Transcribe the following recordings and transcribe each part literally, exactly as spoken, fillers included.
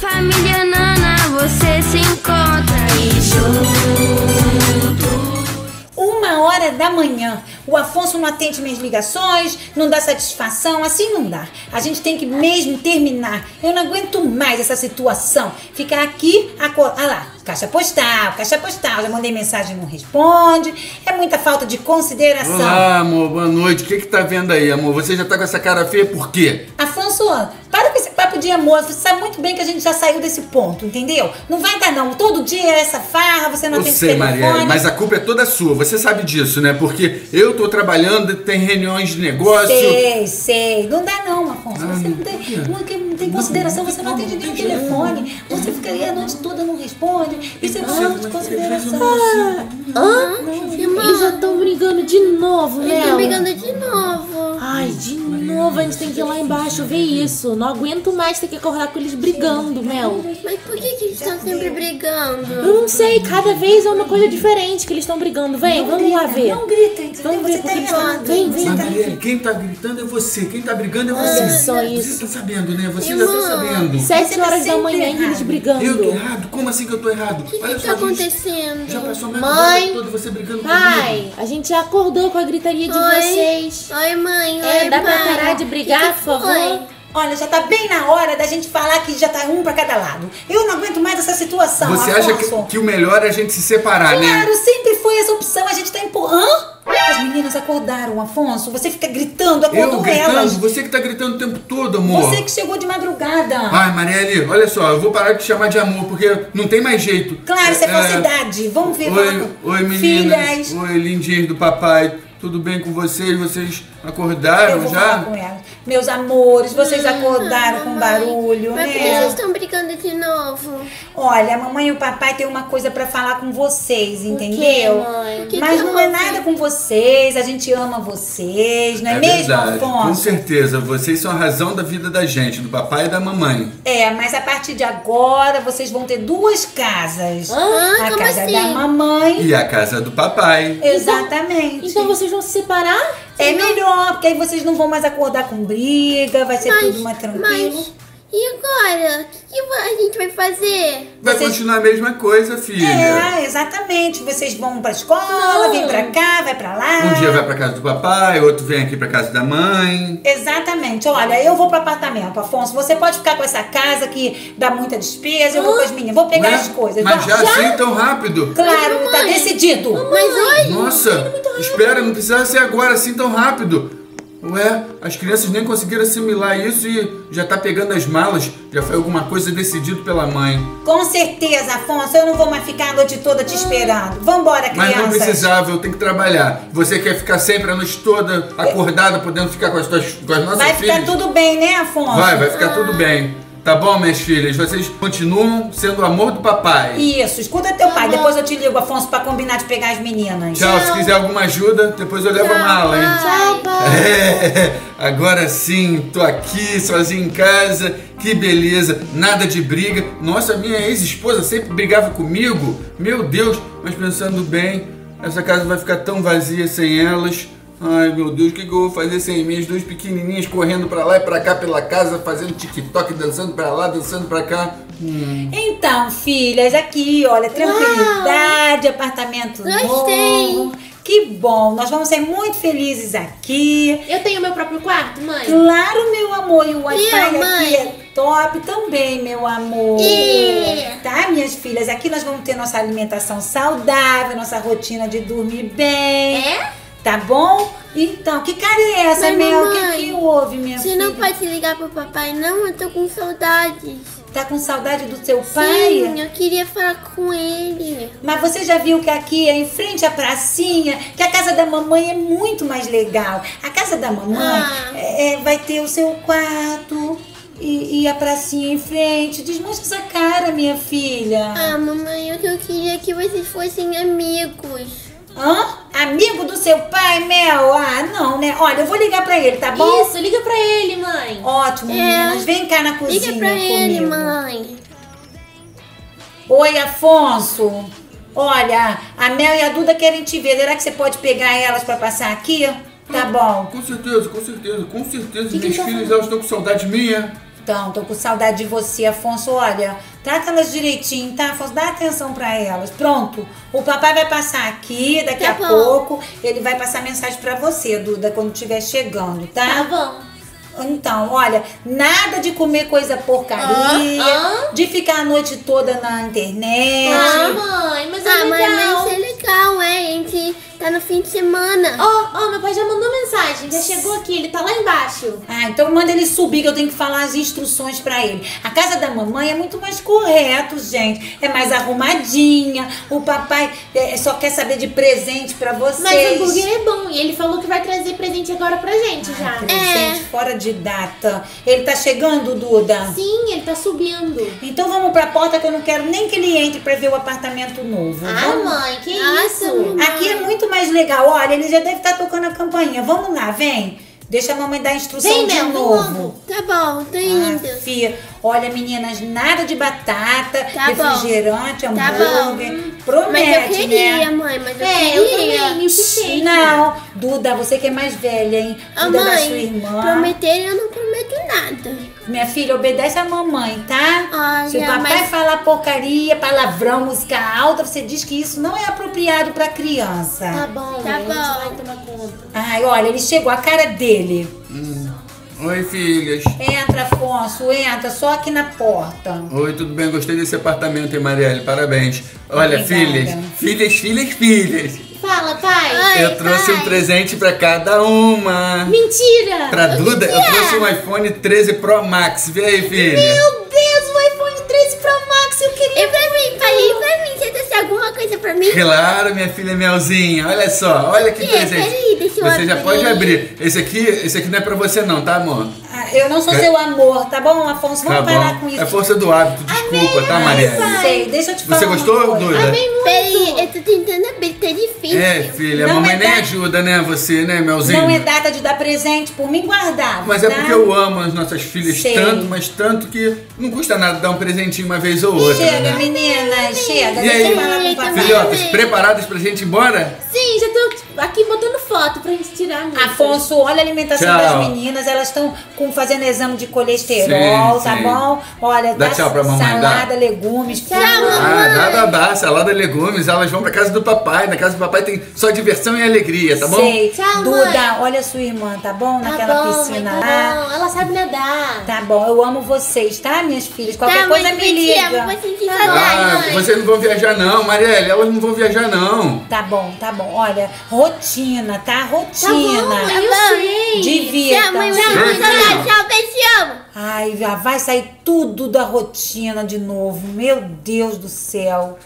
Família Nana, você se encontra aí juntos. Uma hora da manhã. O Afonso não atende minhas ligações, não dá satisfação, assim não dá. A gente tem que mesmo terminar. Eu não aguento mais essa situação. Ficar aqui, acolá. Ah lá, caixa postal, caixa postal. Já mandei mensagem, não responde. É muita falta de consideração. Olá, amor, boa noite. O que que tá vendo aí, amor? Você já tá com essa cara feia por quê? Afonso, para com esse papo de amor. Você sabe muito bem que a gente já saiu desse ponto, entendeu? Não vai dar não. Todo dia é essa farra, você não tem que ter telefone. Mas a culpa é toda sua. Você sabe disso, né? Porque eu tô trabalhando, tem reuniões de negócio. Sei, sei. Não dá não, Afonso. Ah, você não tem, não, não tem consideração, você não atende nem o telefone. Você fica ali a noite toda, não responde. Isso é falta de consideração. Hã? Eles já estão brigando de novo, né? Eles estão brigando de novo. Ai, de novo. A gente tem que ir lá embaixo ver isso. Não aguento mais ter que acordar com eles brigando, Mel. Mas por que que eles estão sempre brigando? Eu não sei. Cada vez é uma coisa diferente que eles estão brigando. Vem, não vamos grita, lá ver. Não gritem. Vamos ver. Tá vem, vem, Marieli, quem tá gritando é você, quem tá brigando é você. Ah, só isso. Vocês estão sabendo, né? Vocês já estão sabendo. Sete horas da manhã e eles brigando. Eu tô errado? Como assim que eu tô errado? O que, que tá acontecendo? Já passou mais uma toda você brigando comigo. Pai, a gente já acordou com a gritaria de oi. Vocês. Oi, mãe. É, oi, dá pai. Pra parar de brigar, que que por favor? Olha, já tá bem na hora da gente falar que já tá um pra cada lado. Eu não aguento mais essa situação, Afonso. Você acha que, que o melhor é a gente se separar, claro, né? Claro, sempre foi essa opção. A gente tá empurrando. Hã? As meninas acordaram, Afonso. Você fica gritando, acordou com elas. Você que tá gritando o tempo todo, amor. Você que chegou de madrugada. Ai, Marieli, olha só. Eu vou parar de te chamar de amor, porque não tem mais jeito. Claro, isso é falsidade. É... Vamos ver. Oi, oi meninas. Filhas. Oi, lindinhas do papai. Tudo bem com vocês? Vocês acordaram já? Eu vou falar com elas. Meus amores, vocês acordaram ah, com barulho, mas né? Mas por que vocês estão brigando de novo? Olha, a mamãe e o papai têm uma coisa pra falar com vocês, entendeu? O quê, mãe? O que mas que não é nada com vocês, a gente ama vocês, não é, é mesmo, verdade. Afonso? Com certeza, vocês são a razão da vida da gente, do papai e da mamãe. É, mas a partir de agora vocês vão ter duas casas. Ah, a como casa assim? Da mamãe. E a casa do papai. Exatamente. Então, então vocês vão se separar? É melhor, porque aí vocês não vão mais acordar com briga, vai ser mas, tudo mais tranquilo. Mas, e agora? O que, que a gente vai fazer? Vai vocês... continuar a mesma coisa, filha. É, exatamente. Vocês vão pra escola, vêm pra cá, vai pra lá. Um dia vai pra casa do papai, outro vem aqui pra casa da mãe. Exatamente. Olha, eu vou pro apartamento, Afonso. Você pode ficar com essa casa que dá muita despesa, eu vou com as minhas. Vou pegar mas, as coisas. Mas já, já assim tão rápido? Claro, mas, tá decidido. Mamãe. Mas hoje... Nossa, espera, não precisava ser agora assim tão rápido. Ué, as crianças nem conseguiram assimilar isso e já tá pegando as malas. Já foi alguma coisa decidido pela mãe. Com certeza, Afonso. Eu não vou mais ficar a noite toda te esperando. Vambora, criança. Mas não precisava, eu tenho que trabalhar. Você quer ficar sempre a noite toda acordada, podendo ficar com as, tuas, com as nossas filhas? Vai ficar tudo bem, né, Afonso? Vai, vai ficar tudo bem. Tá bom, minhas filhas? Vocês continuam sendo o amor do papai. Isso, escuta teu pai. Depois eu te ligo, Afonso, pra combinar de pegar as meninas. Tchau, tchau. Se quiser alguma ajuda, depois eu levo a mala, hein? Tchau, pai. É, agora sim, tô aqui, sozinho em casa. Que beleza, nada de briga. Nossa, minha ex-esposa sempre brigava comigo. Meu Deus, mas pensando bem, essa casa vai ficar tão vazia sem elas. Ai, meu Deus, o que, que eu vou fazer sem minhas duas pequenininhas correndo pra lá e pra cá pela casa, fazendo TikTok, dançando pra lá, dançando pra cá? Hum. Então, filhas, aqui, olha, tranquilidade, uau. Apartamento gostei. Novo. Que bom, nós vamos ser muito felizes aqui. Eu tenho meu próprio quarto, mãe? Claro, meu amor, e o Wi-Fi aqui é top também, meu amor. E... Tá, minhas filhas? Aqui nós vamos ter nossa alimentação saudável, nossa rotina de dormir bem. É? Tá bom? Então, que cara é essa, mas, Mel? O que, que houve, minha você filha? Você não pode ligar pro papai, não? Eu tô com saudades. Tá com saudade do seu pai? Sim, eu queria falar com ele. Mas você já viu que aqui, em frente à pracinha, que a casa da mamãe é muito mais legal. A casa da mamãe ah. é, é, vai ter o seu quarto... E, e a pracinha em frente. Desmancha essa cara, minha filha. Ah, mamãe, o que eu queria é que vocês fossem amigos. Hã? Amigo do seu pai, Mel? Ah, não, né? Olha, eu vou ligar pra ele, tá bom? Isso, liga pra ele, mãe. Ótimo, meninas. É. Vem cá na cozinha comigo. Liga pra ele, mãe. Oi, Afonso. Olha, a Mel e a Duda querem te ver. Será que você pode pegar elas pra passar aqui? Tá bom. Com certeza, com certeza, com certeza. Minhas filhas, elas estão com saudade minha. Então, tô com saudade de você, Afonso. Olha, trata elas direitinho, tá, Afonso? Dá atenção pra elas. Pronto. O papai vai passar aqui daqui tá a bom. pouco. Ele vai passar mensagem pra você, Duda, quando estiver chegando, tá? Tá bom. Então, olha, nada de comer coisa porcaria, ah, ah. de ficar a noite toda na internet. Ah, mãe, mas é ah, legal. Ah, mãe, mas é legal, é, a gente tá no fim de semana. Ó, oh, oh, meu pai já mandou mensagem, já chegou aqui, ele tá lá embaixo. Ah, então manda ele subir que eu tenho que falar as instruções pra ele. A casa da mamãe é muito mais correto, gente, é mais arrumadinha, o papai é, só quer saber de presente pra vocês. Mas o hambúrguer é bom e ele falou que vai trazer presente agora pra gente já. Ah, presente é. fora de data. Ele tá chegando, Duda? Sim, ele tá subindo. Então vamos pra porta que eu não quero nem que ele entre pra ver o apartamento novo. Ah, vamos? Mãe, que Nossa, isso? Mamãe. Aqui é muito mais legal. Olha, ele já deve estar tá tocando a campainha. Vamos lá, vem. Deixa a mamãe dar a instrução vem, de Mel, novo. Tá bom, tô indo. Ah, filha, olha, meninas, nada de batata, tá refrigerante, bom. hambúrguer. Tá bom. Promete, mas eu queria, né? mãe, mas eu é, queria. Eu também, que não, Duda, você que é mais velha, hein? Duda, mãe, da sua irmã. Prometer, eu não prometo nada. Minha filha, obedece a mamãe, tá? Olha, se o papai mas... falar porcaria, palavrão, música alta, você diz que isso não é apropriado pra criança. Tá bom, tá bom. Vai tomar conta. Ai, olha, ele chegou, a cara dele. Hum. Oi, filhas. Entra, Afonso, entra, só aqui na porta. Oi, tudo bem? Gostei desse apartamento, hein, Marieli? Parabéns. Olha, Obrigada. filhas, filhas, filhas, filhas. Fala, pai. Oi, eu trouxe pai. um presente pra cada uma. Mentira. Pra o Duda, eu trouxe um iPhone treze Pro Max. Vê aí, filha. Meu Deus, um iPhone treze Pro Max, eu queria... Eu pra mim, pai, eu pra mim. Você trouxe alguma coisa pra mim? Claro, minha filha Melzinha. Olha só, olha que, que presente. É? Você já pode abrir. Esse aqui, esse aqui não é pra você não, tá, amor? Ah, eu não sou é. seu amor, tá bom, Afonso? Vamos tá parar bom. com isso. É força do hábito, desculpa, Amei, tá, Marieli? Sei, deixa eu te falar. Você gostou, Duda? Amei muito. Peraí, eu tô tentando abrir, tá difícil. É, filha, não a mamãe é nem data... ajuda, né, você, né, Melzinho? Não é data de dar presente, por mim guardar. Mas tá? é porque eu amo as nossas filhas sei. tanto, mas tanto que não custa nada dar um presentinho uma vez ou outra. Chega, né? meninas, chega. E aí, falar com filhotas, preparadas pra gente ir embora? Sim, já tô aqui botando foto pra gente tirar. Afonso, olha a alimentação tchau. das meninas, elas estão fazendo exame de colesterol, sim, tá sim. bom? Olha, dá, dá tchau pra mamãe, salada, dá. legumes. Tchau, mamãe. Ah, dá, dá, dá, salada, legumes, elas vão pra casa do papai, na casa do papai tem só diversão e alegria, tá bom? Sei. Tchau, Duda, mãe. olha a sua irmã, tá bom? Tá Naquela bom, piscina mãe, tá lá. Bom. Ela sabe nadar. Tá bom, eu amo vocês, tá, minhas filhas? Qualquer tá, coisa mãe, me liga. Amo, tá ah, mãe. Vocês não vão viajar não, Marieli, elas não vão viajar não. Tá bom, tá bom, olha, rotina, tá? Rotina. Tá bom, eu sei. Divirtam-se. Tchau, beijão. Ai, já vai sair tudo da rotina de novo. Meu Deus do céu.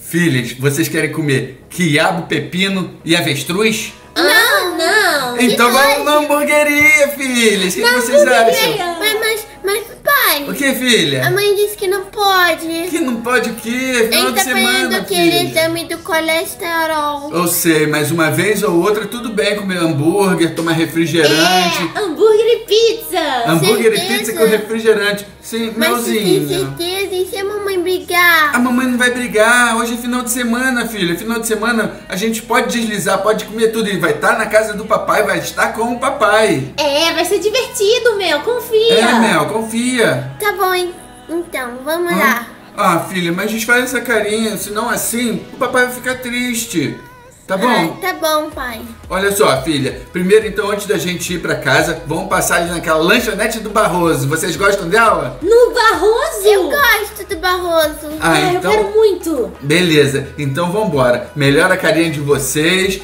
Filhas, vocês querem comer quiabo, pepino e avestruz? Não, não. Então vamos na hamburgueria, filhas. O que vocês acham? Mas, mas, mas, pai. O que, filha? A mãe disse que não pode. Que não pode o quê? Final de semana, filha. Ele tá fazendo aquele exame do colesterol. Eu sei, mas uma vez ou outra, tudo bem comer hambúrguer, tomar refrigerante. É, hambúrguer e pizza. Hambúrguer e pizza com refrigerante. Sim, Melzinho. Mas tem certeza, e se a mamãe brigar? A mamãe não vai brigar. Hoje é final de semana, filha. Final de semana a gente pode deslizar, pode comer tudo. Ele vai estar na casa do papai, vai estar com o papai. É, vai ser divertido, Mel. Confia. É, Mel, confia. Tá bom, hein? Então, vamos hum? lá. Ah, filha, mas desfaz essa carinha. Senão assim, o papai vai ficar triste. Tá bom? Ai, tá bom, pai. Olha só, filha. Primeiro, então, antes da gente ir pra casa, vamos passar ali naquela lanchonete do Barroso. Vocês gostam dela? No Barroso? Eu gosto do Barroso. Ah, ah então... eu quero muito. Beleza. Então, vambora. Melhora a carinha de vocês.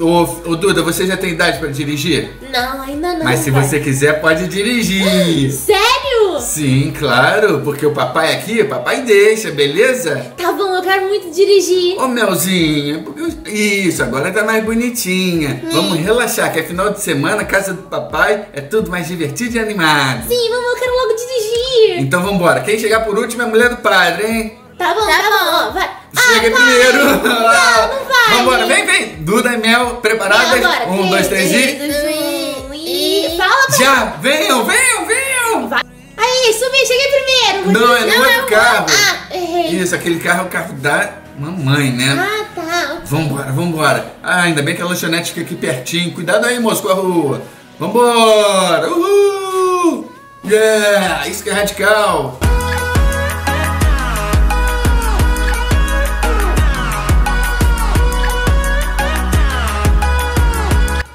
Ô, ô, Duda, você já tem idade pra dirigir? Não, ainda não. Mas se pai. você quiser, pode dirigir. Sério? Sim, claro. Porque o papai aqui, o papai deixa, beleza? Tá bom, eu quero muito dirigir. Ô, Melzinha, isso, agora tá mais bonitinha. Hum. Vamos relaxar, que é final de semana, casa do papai, é tudo mais divertido e animado. Sim, mamãe, eu quero logo dirigir. Então vambora. Quem chegar por último é a mulher do padre, hein? Tá bom, tá, tá bom. bom. Vai. Chega ah, primeiro! Não, não vai! Vambora, vem, vem! Duda e Mel, preparadas? Agora, um, dois, três e... Um, e... Fala pra Já! Mim. Venham, venham, venham! Vai. Aí, subi, cheguei primeiro! Não, é no outro carro! Ah, errei! Isso, aquele carro é o carro da mamãe, né? Ah, tá! Okay. Vambora, vambora! Ah, ainda bem que a lanchonete fica aqui pertinho. Cuidado aí, moço, com a rua! Vambora! Uhul! Yeah, isso que é radical.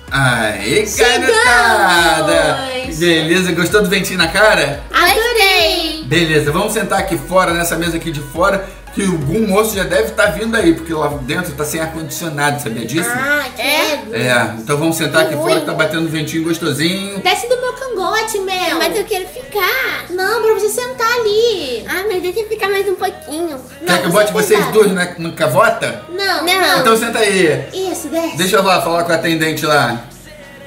Aê, garotada! Beleza, gostou do ventinho na cara? Adorei! Beleza, vamos sentar aqui fora, nessa mesa aqui de fora, que algum moço já deve estar vindo aí, porque lá dentro tá sem ar-condicionado, sabia disso? Ah, que é? É, então vamos sentar aqui fora que tá batendo ventinho gostosinho. Desce do meu cangote, Mel! Mas eu quero ficar! Não, pra você sentar ali! Ah, mas deixa eu ficar mais um pouquinho. Quer que eu bote vocês dois na, na cavota? Não, não. Então senta aí. Isso, desce. Deixa eu lá falar com a atendente lá.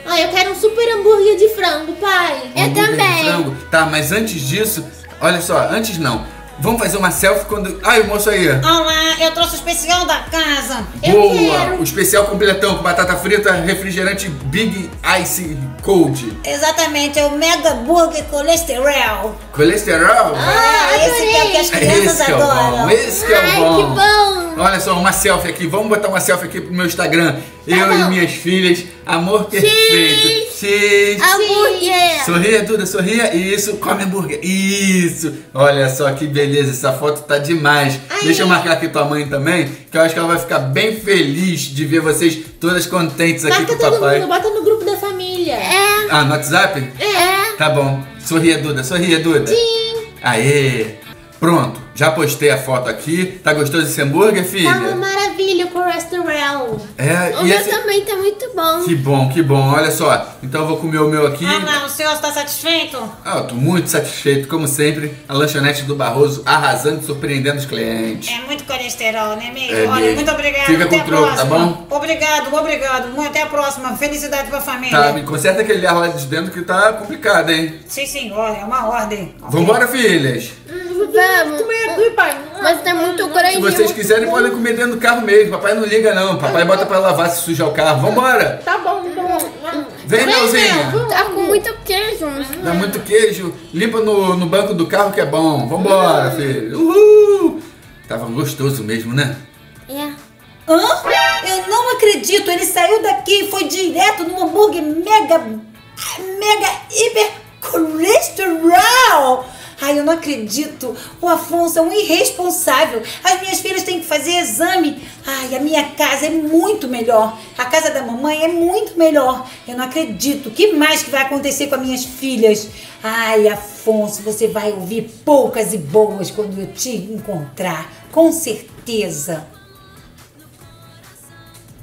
Ah, eu quero um super hambúrguer de frango, pai. Eu também. Frango. Tá, mas antes disso, olha só, antes não. Vamos fazer uma selfie quando... Ai, o moço aí. Olá, eu trouxe o especial da casa. Boa, eu quero. O especial completão com batata frita, refrigerante Big Ice Cold. Exatamente, é o Mega Burger Colesterol. Colesterol? Ah, é esse que é o que as crianças esse adoram. É bom, esse que é o bom. Ai, que bom. Olha só, uma selfie aqui. Vamos botar uma selfie aqui pro meu Instagram. Tá eu bom. E minhas filhas. Amor perfeito. X. Hambúrguer. Sorria, Duda, sorria. Isso. Come hambúrguer. Isso. Olha só que beleza. Essa foto tá demais. Ai. Deixa eu marcar aqui tua mãe também, que eu acho que ela vai ficar bem feliz de ver vocês todas contentes aqui marca com o papai. Mundo, bota no grupo da família. É. Ah, no WhatsApp? É. Tá bom. Sorria, Duda. Sorria, Duda. Sim. Aê. Pronto. Já postei a foto aqui. Tá gostoso esse hambúrguer, filha? Tá uma maravilha com o restaurant. É, o meu esse... também tá muito bom. Que bom, que bom. Olha só. Então eu vou comer o meu aqui. Ah, não, o senhor está satisfeito? Ah, eu tô muito satisfeito, como sempre. A lanchonete do Barroso arrasando e surpreendendo os clientes. É muito colesterol, né, amigo? É, olha, muito obrigado. Fica até com o troco, tá bom? Obrigado, obrigado. Até a próxima. Felicidade pra família. Tá, me conserta aquele ar lá de dentro que tá complicado, hein? Sim, senhor. É uma ordem. Vambora, okay. Filhas. Vamos comer aqui, pai. Mas tá muito grandinho. Se vocês quiserem, podem comer dentro do carro mesmo. Papai não liga, não. Papai bota pra lavar se sujar o carro. Vambora. Tá bom, bom. Vem, Melzinha. Tá com muito queijo. Tá muito queijo. Limpa no, no banco do carro que é bom. Vambora, filho. Uhul. Tava gostoso mesmo, né? É. Hã? Eu não acredito. Ele saiu daqui e foi direto num hambúrguer mega, mega, hiper colesterol. Ai, eu não acredito. O Afonso é um irresponsável. As minhas filhas têm que fazer exame. Ai, a minha casa é muito melhor. A casa da mamãe é muito melhor. Eu não acredito. O que mais que vai acontecer com as minhas filhas? Ai, Afonso, você vai ouvir poucas e boas quando eu te encontrar. Com certeza.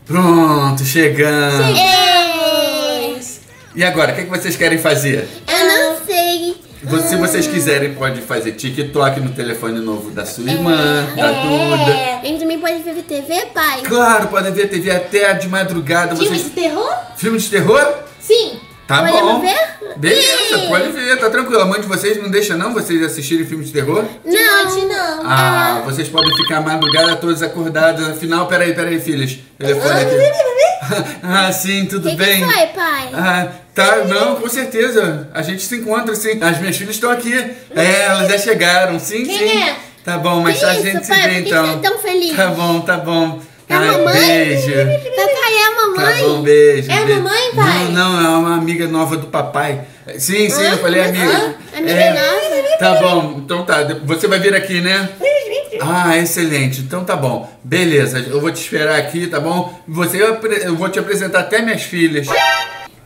Pronto, chegamos. Chegamos. E agora, o que, é que vocês querem fazer? Eu não sei. Se vocês quiserem, pode fazer TikTok no telefone novo da sua irmã, é, da Duda. É. A gente também pode ver T V, pai? Claro, podem ver T V até de madrugada. Filme vocês... de terror? Filme de terror? Sim. Tá pode bom. Ver? Beleza, sim. Pode ver, tá tranquilo. A mãe de vocês não deixa não vocês assistirem filme de terror? Não, de não. Ah, vocês podem ficar a madrugada todas acordadas. Afinal, peraí, peraí, filhas. Telefone aqui. Ah, sim, tudo que bem. O que foi, pai? Ah, tá, não, com certeza. A gente se encontra, sim. As minhas filhas estão aqui. É, elas já chegaram, sim, Quem sim. É? Tá bom, mas só a gente se vê, então. Tão feliz? Tá bom, tá bom. É a mamãe? Beijo. Papai, é a mamãe? Tá bom, beijo. É a beijo. Mamãe, pai? Não, não, é uma amiga nova do papai. Sim, sim, ah, eu falei amiga. Ah, amiga é, nova? Tá bom, então tá. Você vai vir aqui, né? Ah, excelente. Então tá bom. Beleza, eu vou te esperar aqui, tá bom? Você, eu vou te apresentar até minhas filhas.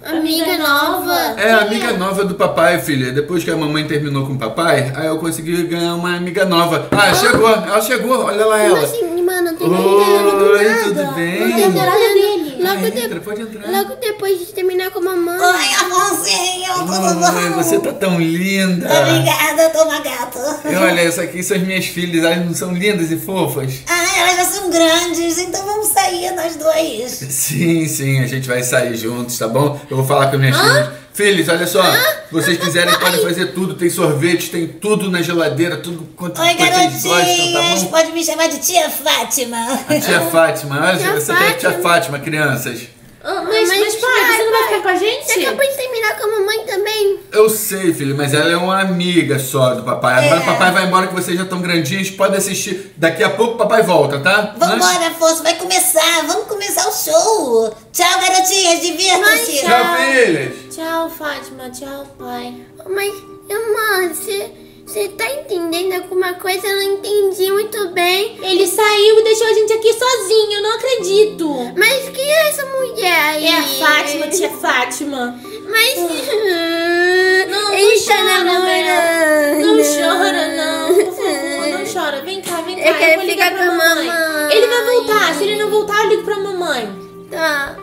Amiga nova? É, amiga nova do papai, filha. Depois que a mamãe terminou com o papai, aí eu consegui ganhar uma amiga nova. Ah, chegou. Ela chegou. Olha lá ela. Mas, mano, não tem oi, nada. Tudo bem? Não tem nada dele. Logo, ah, entra, de... pode entrar. Logo depois de terminar com a mamãe. Oi, amorzinho, tudo bom? Você tá tão linda. Obrigada, eu tô uma gata. E olha, isso aqui são as minhas filhas. Elas não são lindas e fofas? Ah, elas já são grandes, então vamos sair nós dois. Sim, sim, a gente vai sair juntos, tá bom? Eu vou falar com as minhas ah? filhas. Filhos, olha só, ah, vocês quiserem podem fazer tudo, tem sorvete, tem tudo na geladeira, tudo quanto oi, vocês gostam, tá bom? Pode me chamar de tia Fátima. A tia Fátima, olha, tia você Fátima. Tem a tia Fátima, crianças. Oh, mas, mas, mas pai, pai, você não vai ficar com a gente? Você acabou de terminar com a mamãe também. Eu sei, filho, mas ela é uma amiga só do papai. Agora é. O papai vai embora que vocês já estão grandinhos, pode assistir. Daqui a pouco o papai volta, tá? Vambora, Afonso, vai começar, vamos começar o show. Tchau, garotinhas, divirtam-se. Tchau, filhas. Tchau, Fátima, tchau, pai. Mas Irmã, você tá entendendo alguma coisa? Eu não entendi muito bem. Ele saiu e deixou a gente aqui sozinho, eu não acredito. Mas quem é essa mulher aí? É a Fátima, tia Fátima. Mas... Uh. Não, não ele chora, não, Mel. Não chora, não, por favor, não chora. Vem cá, vem cá, eu, eu quero vou ligar pra, pra mamãe. mamãe. Ele vai voltar, se ele não voltar, eu ligo pra mamãe. Tá.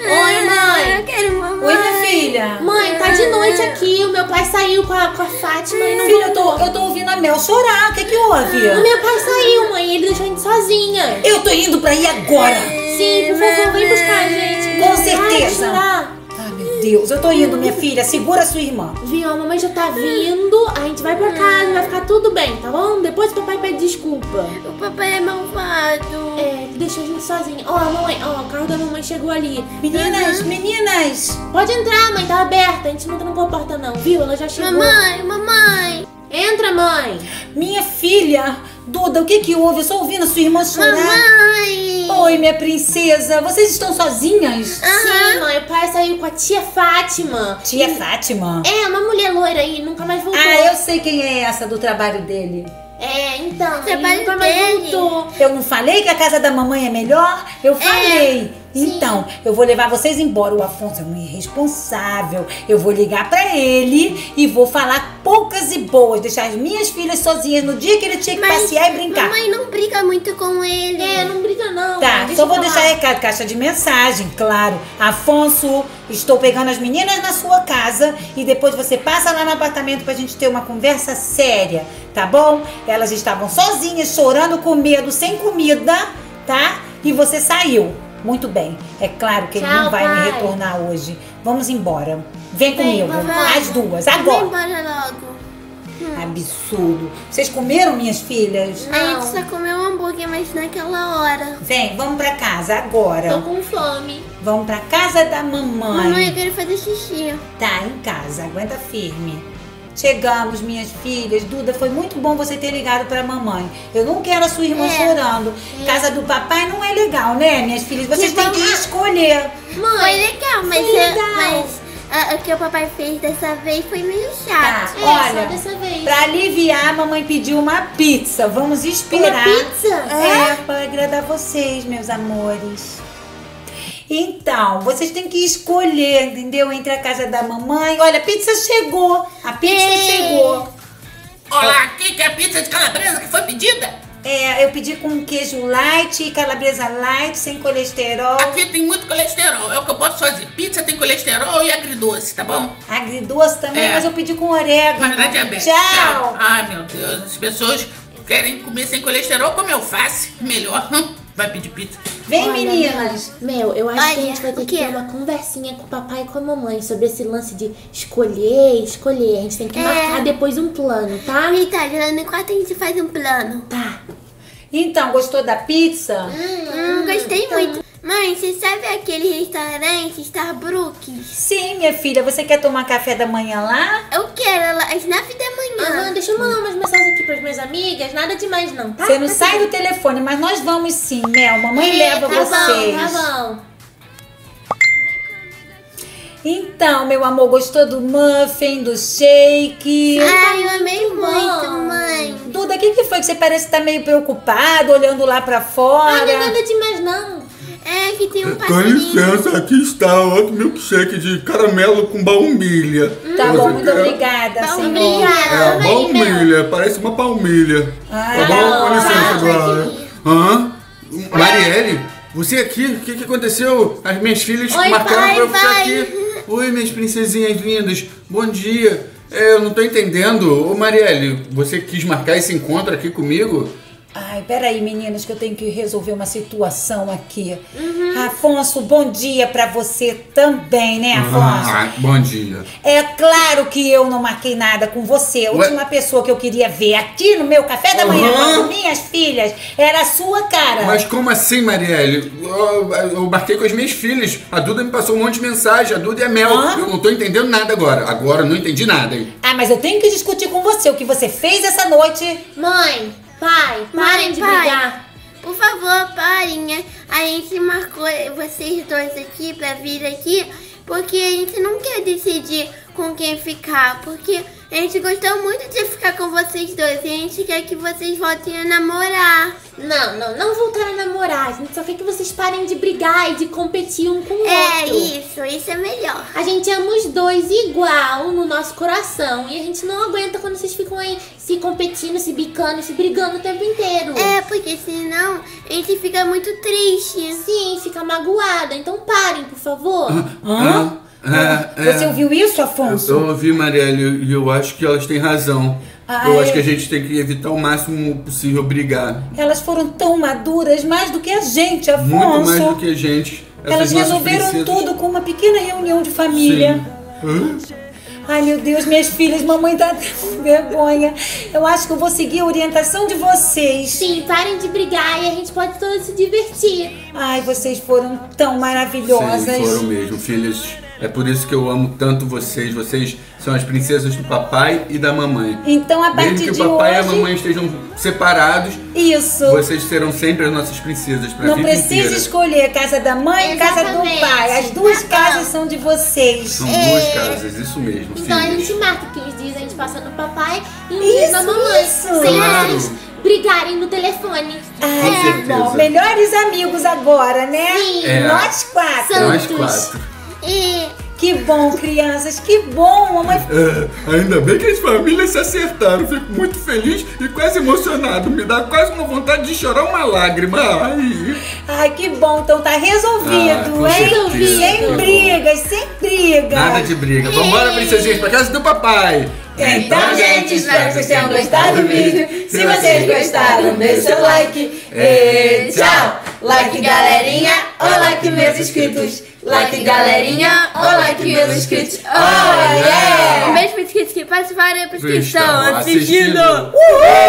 Oi, mãe. Eu quero mamãe. Oi, minha filha. Mãe, tá de noite aqui. O meu pai saiu com a, com a Fátima e não Filha, voltou. eu tô, eu tô ouvindo a Mel chorar. O que que houve? O meu pai saiu, mãe. Ele deixou a gente sozinha. Eu tô indo pra ir agora. Sim, por favor, vem buscar a gente. Com certeza. Ah, meu Deus. Eu tô indo, minha filha. Segura a sua irmã. Viu? A mamãe já tá vindo. A gente vai pra casa. Vai ficar tudo bem, tá bom? Depois o papai pede desculpa. O papai é malvado. É. Deixou a gente sozinha. Ó, oh, a mamãe, ó, oh, o carro da mamãe chegou ali. Meninas, uhum. meninas! Pode entrar, mãe, tá aberta. A gente não entra na porta não, viu? Ela já chegou. Mamãe, mamãe! Entra, mãe! Minha filha! Duda, o que que houve? Eu só ouvindo a sua irmã chorar. Mamãe! Oi, minha princesa! Vocês estão sozinhas? Uhum. Sim, mãe. O pai saiu com a tia Fátima. Tia e... Fátima? É, uma mulher loira aí, nunca mais voltou. Ah, eu sei quem é essa do trabalho dele. É, então, trabalho dele. Eu não falei que a casa da mamãe é melhor? Eu falei. É, então, eu vou levar vocês embora. O Afonso é um irresponsável. Eu vou ligar pra ele e vou falar poucas e boas. Deixar as minhas filhas sozinhas no dia que ele tinha que Mas, passear e brincar. Mamãe não briga muito com ele. É, não briga não. Tá, só vou deixar recado, caixa de mensagem, claro. Afonso, estou pegando as meninas na sua casa e depois você passa lá no apartamento pra gente ter uma conversa séria, tá bom? Elas estavam sozinhas, chorando, com medo, sem comida, tá? E você saiu. Muito bem. É claro que Tchau, ele não vai pai. me retornar hoje. Vamos embora. Vem, Vem comigo. Papai. As duas, agora. Vem embora logo. Hum. Absurdo. Vocês comeram, minhas filhas? Não. A gente só comeu um hambúrguer, mas naquela hora. Vem, vamos pra casa agora. Tô com fome. Vamos pra casa da mamãe. Mamãe, eu quero fazer xixi. Tá, em casa. Aguenta firme. Chegamos, minhas filhas. Duda, foi muito bom você ter ligado pra mamãe. Eu não quero a sua irmã é. chorando. É. Casa do papai não é legal, né, minhas filhas? Vocês têm que escolher. Mãe, foi legal, mas, foi legal. mas a, o que o papai fez dessa vez foi meio chato. Tá, é, olha, só dessa vez. Pra aliviar, a mamãe pediu uma pizza. Vamos esperar. Uma pizza? É, é, pra agradar vocês, meus amores. Então, vocês têm que escolher, entendeu? Entre a casa da mamãe. Olha, a pizza chegou. A pizza Ei. chegou. Olá, o que é a pizza de calabresa que foi pedida? É, eu pedi com queijo light e calabresa light, sem colesterol. Aqui tem muito colesterol. É o que eu posso fazer. Pizza tem colesterol e agridoce, tá bom? Agridoce também, é. mas eu pedi com orégano. Mas não diabetes. Tchau. Tchau. Ai, meu Deus. As pessoas querem comer sem colesterol, como eu faço. Melhor, não. Vai pedir pizza. Vem, Olha, meninas. Mel, eu acho Olha, que a gente vai ter que ter uma conversinha com o papai e com a mamãe sobre esse lance de escolher, escolher. A gente tem que é. marcar depois um plano, tá? Eita, Juliana, enquanto a gente faz um plano. Tá. Então, gostou da pizza? Hum, hum gostei então... muito. Mãe, você sabe aquele restaurante Starbuck's? Sim, minha filha. Você quer tomar café da manhã lá? Eu quero, às nove da manhã. Aham, deixa eu mandar umas mensagens aqui pras minhas amigas. Nada demais não, tá? Você não tá sai bem. do telefone, mas nós vamos sim, Mel. Mamãe é, leva tá vocês. Tá bom, tá bom. Então, meu amor, gostou do muffin, do shake? Ai, eu amei muito, muito mãe. Duda, o que, que foi que você parece estar tá meio preocupada, olhando lá pra fora? Não é nada demais não. É que tem um passarinho. Com licença, aqui está outro milkshake de caramelo com baunilha. Tá bom, muito obrigada, senhor. Baunilha, baunilha, parece uma palmilha. Tá bom? Com licença agora. Hã? Marieli, você aqui? O que, que aconteceu? As minhas filhas marcaram pra eu ficar aqui. Oi, minhas princesinhas lindas. Bom dia. É, eu não tô entendendo. Ô, Marieli, você quis marcar esse encontro aqui comigo? Ai, peraí, meninas, que eu tenho que resolver uma situação aqui. Uhum. Afonso, bom dia pra você também, né, Afonso? Ah, bom dia. É claro que eu não marquei nada com você. A última Ué? pessoa que eu queria ver aqui no meu café da manhã uhum. com minhas filhas era a sua cara. Mas como assim, Marieli? Eu, eu marquei com as minhas filhas. A Duda me passou um monte de mensagem. A Duda e a Mel. Uhum. Eu não tô entendendo nada agora. Agora eu não entendi nada. Hein? Ah, mas eu tenho que discutir com você o que você fez essa noite. Mãe... Pai, parem de brigar. Por favor, parem. A gente marcou vocês dois aqui pra vir aqui porque a gente não quer decidir com quem ficar, porque a gente gostou muito de ficar com vocês dois e a gente quer que vocês voltem a namorar. Não, não, não voltar a namorar, a gente só quer que vocês parem de brigar e de competir um com o é, outro. É, isso, isso é melhor. A gente ama os dois igual no nosso coração e a gente não aguenta quando vocês ficam aí se competindo, se bicando, se brigando o tempo inteiro. É, porque senão a gente fica muito triste. Sim, fica magoada, então parem, por favor. Hã? É, Você é, ouviu isso, Afonso? Eu ouvi, Marieli, e eu, eu acho que elas têm razão. Ai. Eu acho que a gente tem que evitar o máximo possível brigar. Elas foram tão maduras, mais do que a gente, Afonso. Muito mais do que a gente. Essas elas resolveram princesas... tudo com uma pequena reunião de família. Sim. Hã? Ai, meu Deus, minhas filhas, mamãe tá com vergonha. Eu acho que eu vou seguir a orientação de vocês. Sim, parem de brigar e a gente pode todos se divertir. Ai, vocês foram tão maravilhosas. Sim, foram mesmo, filhas. É por isso que eu amo tanto vocês. Vocês são as princesas do papai e da mamãe. Então, a partir de hoje... Mesmo que o papai e a mamãe estejam separados... Isso. Vocês serão sempre as nossas princesas pra vida inteira. Não precisa escolher a casa da mãe e a casa do pai. As duas casas são de vocês. São duas casas, isso mesmo. Então, a gente marca que uns dias a gente passa no papai e uns dias na mamãe. Isso, isso. Claro. Brigarem no telefone. Ah, é, bom, melhores amigos agora, né? Sim. É. Nós quatro. Nós quatro. E... Que bom, crianças, que bom, mamãe. É, ainda bem que as famílias se acertaram. Fico muito feliz e quase emocionado. Me dá quase uma vontade de chorar uma lágrima. Ai, Ai que bom, então tá resolvido, ah, hein? Certeza. Sem brigas, sem brigas. Nada de briga. Vambora, princesinhas, pra casa do papai. Então, gente, espero que vocês tenham gostado do vídeo. Se vocês gostaram, deixe seu like. E tchau! Like, galerinha, ou like, meus inscritos. Like, galerinha, ou like, meus inscritos. Oh, yeah! Um beijo para os inscritos que participaram da prescrição. Assistindo! Uhul!